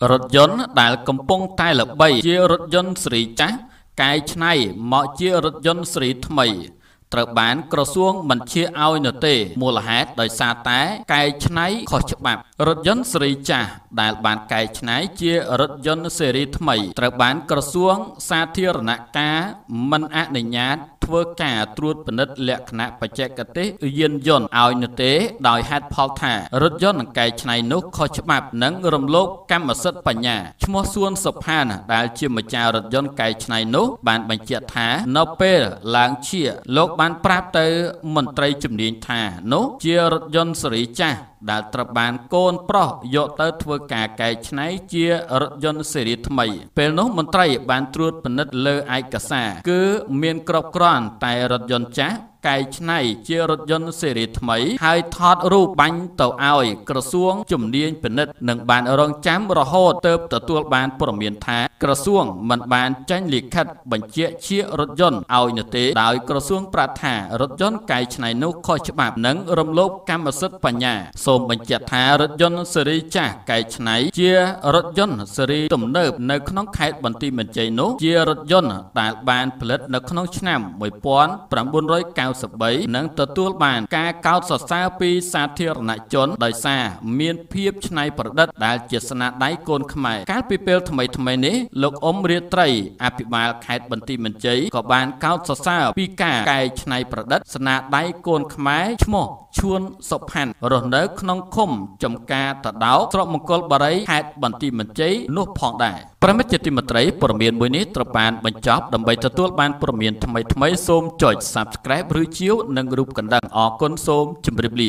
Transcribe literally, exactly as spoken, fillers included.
Rốt dân đại cầm bông tai lập bay chia rốt dân sri chá cái này mọi chia rốt dân sri thmei trở bán cờ xuống mình chia ao nửa tê mua là hết đời xa té cái này khỏi chấp bạc rốt dân sri chá đại bán cái này chia rốt dân sri thmei trở bán cờ xuống xa thiệt nã cá mình ăn để nhát vừa cả truột bẩn đất lệ khna bạch che cật tế yên dồn ao nửa tế đòi hát phao thả rốt dồn cái này nốt khỏi chấp bạc nắng rầm lốc cam mà sất bả nhà mua xuân sập han đại chiêm mà cha rốt dồn cái này nốt bàn bạch che thả nô pe làng chia lốc bàn práp tới mình tây chìm điện thả nốt chia rốt dồn sri cha đại trở bàn côn pro dọ tới vừa cả cái này chia rốt dồn sri thmei pe nốt mình tây bàn truột bẩn đất lơ ai cả sa cứ miền cọp cọp tại rốt dân chá cái này chia rốt dân xử lý thmấy hai thọt rụp bánh tàu oi cờ xuống chùm điên bình nịch nâng bàn ở rong chám rõ hô tớp tờ tuộc bàn bổ miền thá cờ xuống mần bàn tranh lý khách bánh chia chia rốt dân oi nửa tế đói cờ xuống bạc thả rốt dân cái này nô khói chấp bạp nâng râm lốp cam mà sức bà nhà xôm bánh chia thá rốt dân xử lý chá cái này chia rốt dân xử lý tùm nợp nâng nông khách bánh tì mình cháy nô chia rốt dân tại bàn bình nâng nông chạm mùi bón bảm buôn rối cao sập bấy nâng tờ tuộc bàn ca cao sọt sao pi sa thiệt nại chốn đời xa miền phiếp này bờ đất đã chia sẻ đáy cồn khmer các people thầm mày thầm mày nế lộc ôm rìa tây apibal khét bẩn tì mình cháy có bàn cao sọt sao pi cả cái này bờ đất sẻ đáy cồn khmer chmò chuôn sập hàn rồi nới nông khom chấm ca tờ đáo trộm một con bờ đấy khét bẩn tì mình cháy nốt phẳng đạiประมิตจิตมัตรัยปรมีนบุญนี้ตระบานบรรจับดำใบตะตัวบานปรมีนทำไมทำไมโสมจอย subscribe หรือเชี่ยวนั่งรูปกันดังออกก้นโสมจิมบริบลี